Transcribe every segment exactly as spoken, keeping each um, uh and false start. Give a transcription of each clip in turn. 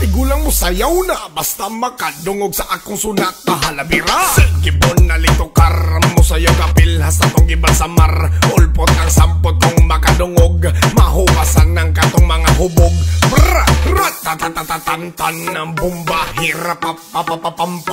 tigulang mo sayaw na. Basta makadungog sa akong sunata halabira. Sige po nalito kar mo sayaw kapilhas atong ibang samar. Ulpot ang sampot kong makadungog. Mahuwasan ng katong mga hubog. Brrrr! Ratatatatantan ang bumba. Hirapapapapapam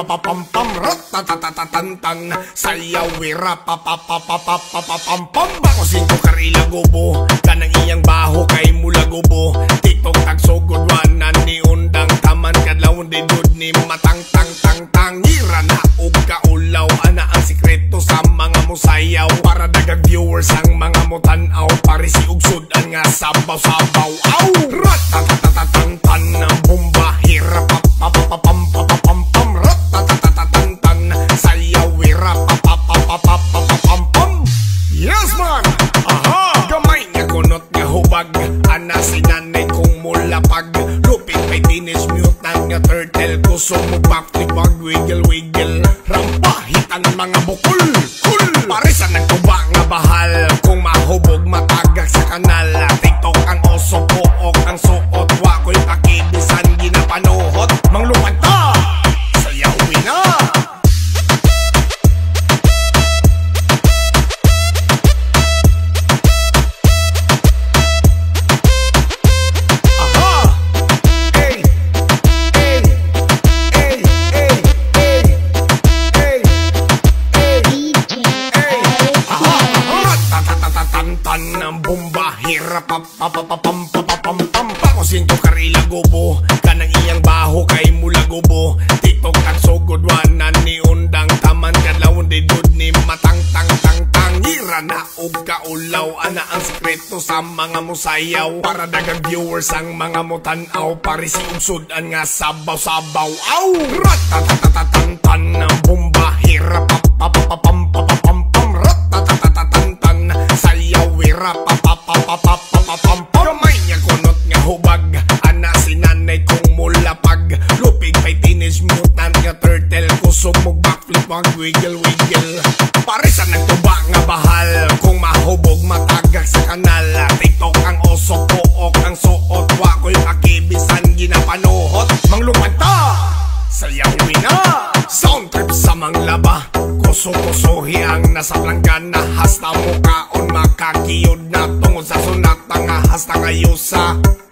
Ratatatatantan sayaw hirapapapapapapam. Bakosin ko karila gubo kanang iyang baho kay mula gubo. Titong tagsugod wanan ni undang taman kadlawon din dud ni matang tang tang tangira na og kaulaw. Ana ang sikreto sa mga musayaw para dagag viewers ang mga mutanaw pare si ugsudan nga sabaw sabaw aw ratatatatatan ang bumba hirap papapapam papapam ratatatatatan sayaw hirap papapapapam. Yes man, aha gamay nga kunot nga hubag. Ana si nanay kong mulapag. Lupit may tinis mutant nga turtle. Kusog mo baklipag wiggle wiggle. Rampahitan mga bukol kul. Pare sa nagkuba nga bahal. Kung mahubog matagak sa kanal. Tiktok ang oso pook ang suot. Wako'y pakibisan ginapanuhot. Manglupad ta sayawin na. Ang bumba hirapapapapapam. Bakosin ko karila gubo kanang iyang baho kay mula gubo. Titok ang sugod wanan ni undang taman kadlawon didud ni matang tang tang tangira na og kaulaw. Ana ang sikreto sa mga musayaw para dagang viewers ang mga mutanaw pare si ugsudan nga sabaw sabaw aw ratatatatatan ang bumba hirapapapapam papapam ratatatatatan sayaw hirapapapapapapam. Kamay niya kunot nga hubag. Ana si nanay kong mulapag. Lupig may teenage mutant nga turtle. Kusog mo backflip mag wiggle wiggle. Pare sa nagtuba nga bahal. Kung mahubog matagak sa kanal. Tiktok ang oso pook ang suot. Wako'y pakibisan ginapanuhot. Manglupad ta sayawin na. Sound trip sa manglaba. Kuso-kusohi ang nasa planggana. Hasta mo kaon makakiyod na. Tungod sa sunat nga hasta ngayosa.